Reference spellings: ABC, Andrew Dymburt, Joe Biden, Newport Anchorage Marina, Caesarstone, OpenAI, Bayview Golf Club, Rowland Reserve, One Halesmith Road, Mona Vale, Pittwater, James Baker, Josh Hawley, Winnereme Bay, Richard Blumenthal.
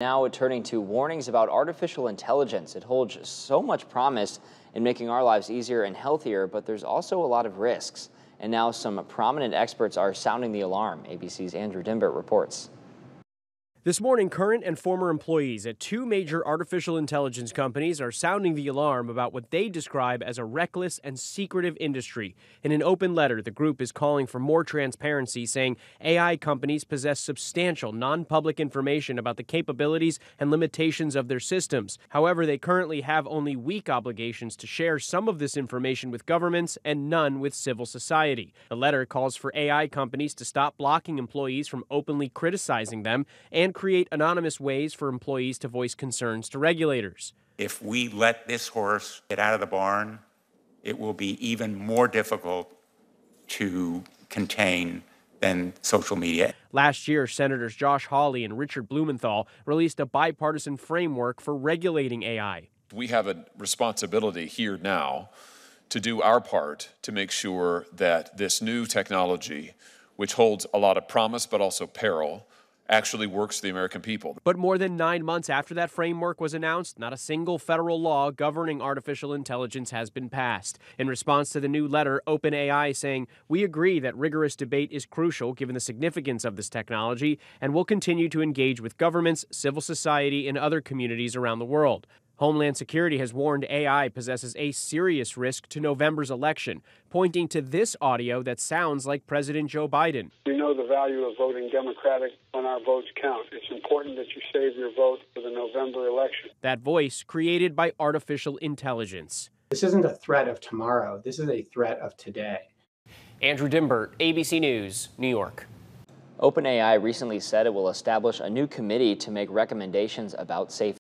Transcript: Now we're turning to warnings about artificial intelligence. It holds so much promise in making our lives easier and healthier, but there's also a lot of risks. And now some prominent experts are sounding the alarm. ABC's Andrew Dymburt reports. This morning, current and former employees at two major artificial intelligence companies are sounding the alarm about what they describe as a reckless and secretive industry. In an open letter, the group is calling for more transparency, saying AI companies possess substantial non-public information about the capabilities and limitations of their systems. However, they currently have only weak obligations to share some of this information with governments and none with civil society. The letter calls for AI companies to stop blocking employees from openly criticizing them and create anonymous ways for employees to voice concerns to regulators. If we let this horse get out of the barn, it will be even more difficult to contain than social media. Last year, Senators Josh Hawley and Richard Blumenthal released a bipartisan framework for regulating AI. We have a responsibility here now to do our part to make sure that this new technology, which holds a lot of promise but also peril, actually works for the American people. But more than 9 months after that framework was announced, not a single federal law governing artificial intelligence has been passed. In response to the new letter, OpenAI saying, "We agree that rigorous debate is crucial given the significance of this technology, and we'll continue to engage with governments, civil society, and other communities around the world." Homeland Security has warned AI possesses a serious risk to November's election, pointing to this audio that sounds like President Joe Biden. We know the value of voting Democratic when our votes count. It's important that you save your vote for the November election. That voice created by artificial intelligence. This isn't a threat of tomorrow. This is a threat of today. Andrew Dymburt, ABC News, New York. OpenAI recently said it will establish a new committee to make recommendations about safety.